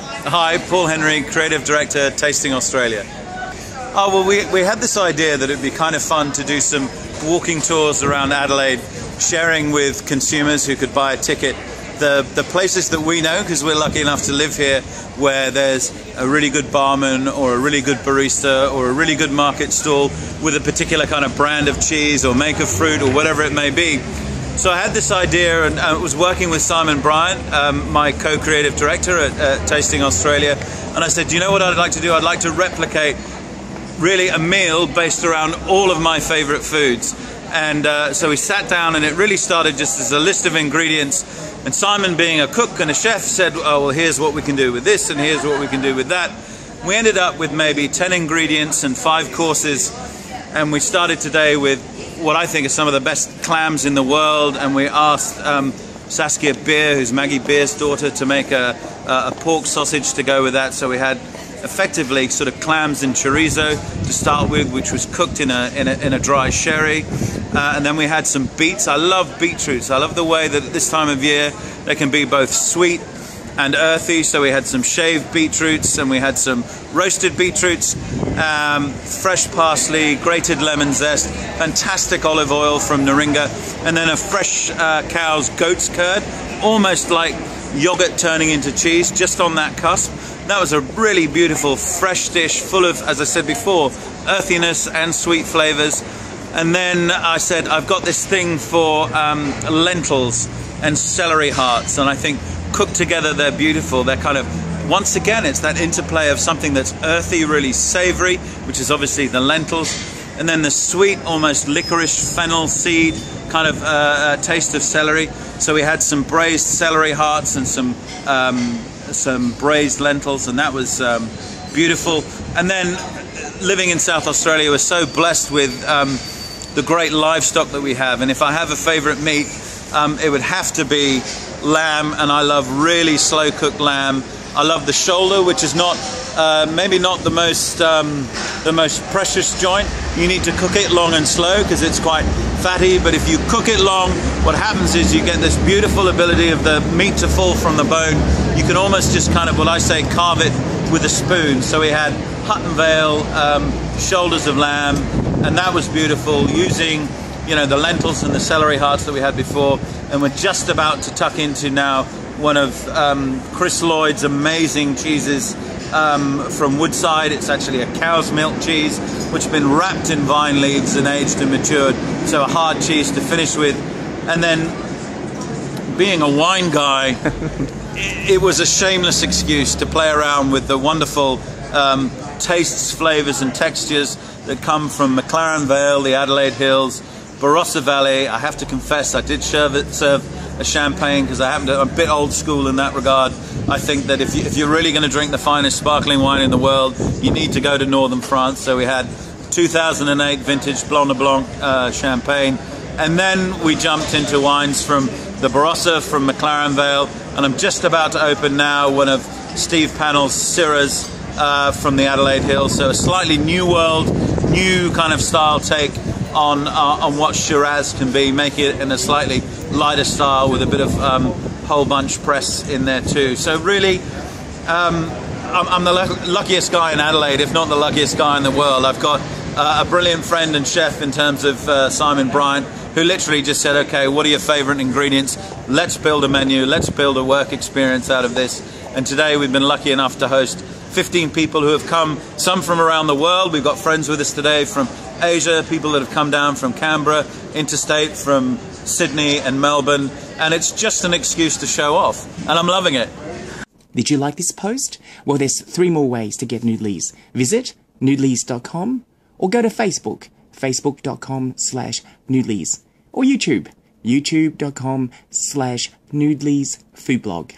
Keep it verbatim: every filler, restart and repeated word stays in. Hi, Paul Henry, Creative Director, Tasting Australia. Oh, well, we, we had this idea that it'd be kind of fun to do some walking tours around Adelaide, sharing with consumers who could buy a ticket the, the places that we know, because we're lucky enough to live here, where there's a really good barman or a really good barista or a really good market stall with a particular kind of brand of cheese or make of fruit or whatever it may be. So I had this idea and I was working with Simon Bryant, um, my co-creative director at uh, Tasting Australia, and I said, do you know what I'd like to do? I'd like to replicate really a meal based around all of my favourite foods. And uh, so we sat down and it really started just as a list of ingredients, and Simon, being a cook and a chef, said, oh, well, here's what we can do with this and here's what we can do with that. We ended up with maybe ten ingredients and five courses, and we started today with what I think are some of the best clams in the world, and we asked um, Saskia Beer, who's Maggie Beer's daughter, to make a, a pork sausage to go with that. So we had effectively sort of clams and chorizo to start with, which was cooked in a, in a, in a dry sherry, uh, and then we had some beets. I love beetroots. I love the way that at this time of year they can be both sweet and earthy, so we had some shaved beetroots and we had some roasted beetroots, um, fresh parsley, grated lemon zest, fantastic olive oil from Neringa, and then a fresh uh, cow's goat's curd, almost like yogurt turning into cheese, just on that cusp. That was a really beautiful fresh dish full of, as I said before, earthiness and sweet flavours. And then I said, I've got this thing for um, lentils and celery hearts, and I think cooked together they're beautiful. They're kind of, once again, it's that interplay of something that's earthy, really savoury, which is obviously the lentils, and then the sweet, almost licorice fennel seed kind of uh, uh, taste of celery. So we had some braised celery hearts and some um, some braised lentils, and that was um, beautiful. And then, living in South Australia, we're so blessed with um, the great livestock that we have, and if I have a favourite meat, um, it would have to be lamb, and I love really slow cooked lamb. I love the shoulder, which is not uh, maybe not the most um, the most precious joint. You need to cook it long and slow because it's quite fatty, but if you cook it long, what happens is you get this beautiful ability of the meat to fall from the bone. You can almost just kind of, well, I say carve it with a spoon. So we had Huttonvale um, shoulders of lamb, and that was beautiful, using, you know, the lentils and the celery hearts that we had before. And we're just about to tuck into now one of um, Chris Lloyd's amazing cheeses um, from Woodside. It's actually a cow's milk cheese, which has been wrapped in vine leaves and aged and matured. So a hard cheese to finish with. And then, being a wine guy, it, it was a shameless excuse to play around with the wonderful um, tastes, flavors and textures that come from McLaren Vale, the Adelaide Hills, Barossa Valley. I have to confess, I did serve, it, serve a champagne because I happen to, I'm a bit old school in that regard. I think that if, you, if you're really going to drink the finest sparkling wine in the world, you need to go to northern France. So we had two thousand eight vintage Blanc de Blanc uh, champagne, and then we jumped into wines from the Barossa, from McLaren Vale, and I'm just about to open now one of Steve Pannell's Syrahs uh, from the Adelaide Hills. So a slightly new world, new kind of style take on, uh, on what Shiraz can be, making it in a slightly lighter style with a bit of um, whole bunch press in there too. So really, um, I'm, I'm the luckiest guy in Adelaide, if not the luckiest guy in the world. I've got uh, a brilliant friend and chef in terms of uh, Simon Bryant, who literally just said, okay, what are your favourite ingredients? Let's build a menu, let's build a work experience out of this. And today we've been lucky enough to host fifteen people who have come, some from around the world. We've got friends with us today from Asia, people that have come down from Canberra, interstate, from Sydney and Melbourne, and it's just an excuse to show off, and I'm loving it. Did you like this post? Well, there's three more ways to get Noodlies. Visit noodlies dot com, or go to Facebook, facebook dot com slash noodlies, or YouTube, youtube dot com slash noodlies food blog.